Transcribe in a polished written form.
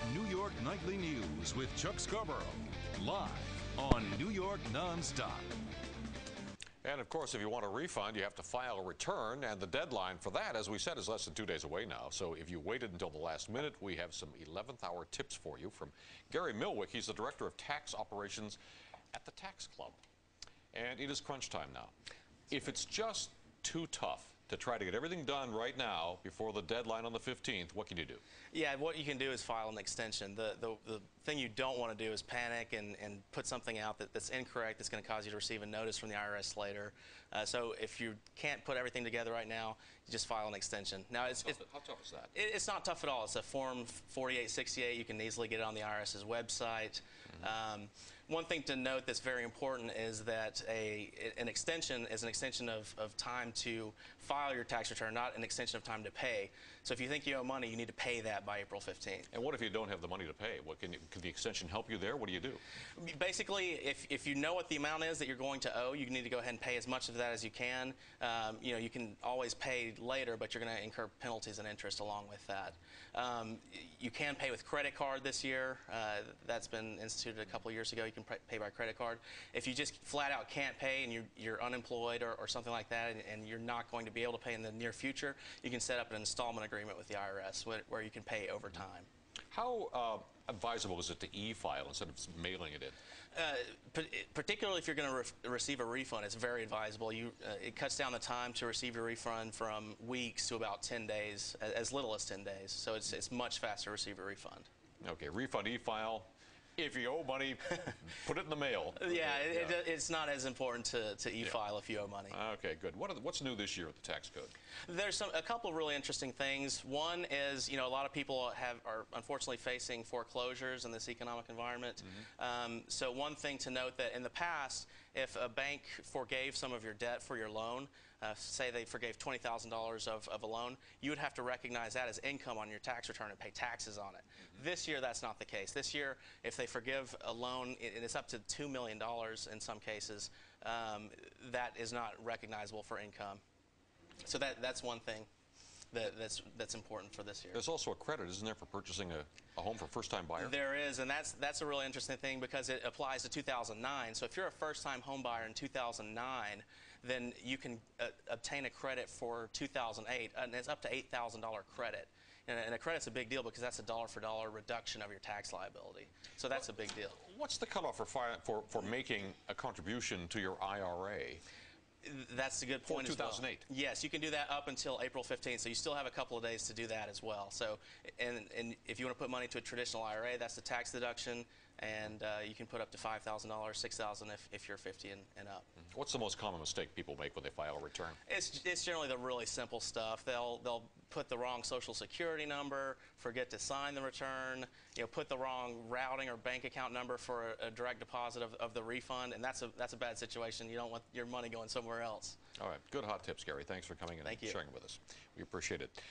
Daily's New York Nightly News with Chuck Scarborough, live on New York Non-Stop. And of course, if you want a refund, you have to file a return, and the deadline for that, as we said, is less than 2 days away now. So if you waited until the last minute, we have some 11th hour tips for you from Gary Milkwick. He's the director of tax operations at the Tax Club. And it is crunch time now. If it's just too tough to try to get everything done right now before the deadline on the 15th, what can you do? Yeah, what you can do is file an extension. The thing you don't want to do is panic and put something out that's incorrect, that's going to cause you to receive a notice from the IRS later. So if you can't put everything together right now, you just file an extension. Now, how tough is that? It's not tough at all. It's a Form 4868. You can easily get it on the IRS's website. Mm-hmm. One thing to note that's very important is that an extension is an extension of time to file your tax return, not an extension of time to pay. So if you think you owe money, you need to pay that by April 15th. And what if you don't have the money to pay? Can the extension help you there? What do you do? Basically, if you know what the amount is that you're going to owe, you need to go ahead and pay as much of that as you can. You can always pay later, but you're going to incur penalties and interest along with that. You can pay with credit card this year. That's been instituted a couple of years ago. You can pay by credit card. If you just flat out can't pay and you're unemployed or something like that, and you're not going to be able to pay in the near future, you can set up an installment agreement with the IRS where you can pay over time. How advisable is it to e-file instead of mailing it in? Particularly if you're going to receive a refund, it's very advisable. It cuts down the time to receive your refund from weeks to about 10 days, as little as 10 days. So it's much faster to receive a refund. Okay, refund, e-file. If you owe money, put it in the mail. Yeah, it's not as important to e-file if you owe money. Okay, good. What's new this year with the tax code? There's a couple of really interesting things. One is, a lot of people are unfortunately facing foreclosures in this economic environment. Mm-hmm. So one thing to note that in the past, if a bank forgave some of your debt for your loan, say they forgave $20,000 of a loan, you would have to recognize that as income on your tax return and pay taxes on it. Mm-hmm. This year, that's not the case. This year, if they forgive a loan, it's up to $2 million in some cases, that is not recognizable for income. So that's one thing that's important for this year. There's also a credit, isn't there, for purchasing a home for a first-time buyer? There is, and that's a really interesting thing because it applies to 2009. So if you're a first-time home buyer in 2009, then you can obtain a credit for 2008, and it's up to $8,000 credit. And a credit's a big deal because that's a dollar-for-dollar reduction of your tax liability. So that's a big deal. What's the cutoff for making a contribution to your IRA? That's a good point. 2008. Well. Yes, you can do that up until April 15th, so you still have a couple of days to do that as well. So, and if you want to put money to a traditional IRA, that's the tax deduction, and you can put up to $5,000, $6,000 if you're 50 and up. What's the most common mistake people make when they file a return? It's generally the really simple stuff. They'll put the wrong Social Security number, forget to sign the return, put the wrong routing or bank account number for a direct deposit of the refund, and that's a bad situation. You don't want your money going somewhere else. All right. Good hot tips, Gary. Thanks for coming in and sharing with us. We appreciate it.